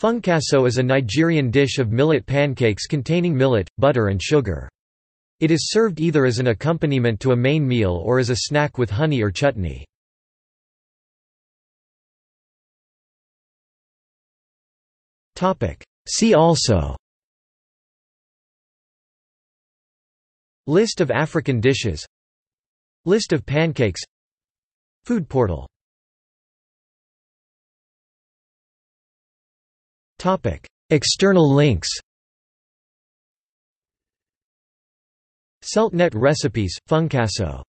Funkaso is a Nigerian dish of millet pancakes containing millet, butter and sugar. It is served either as an accompaniment to a main meal or as a snack with honey or chutney. See also: List of African dishes, List of pancakes, Food portal. External links: Celtnet recipes, Funkaso.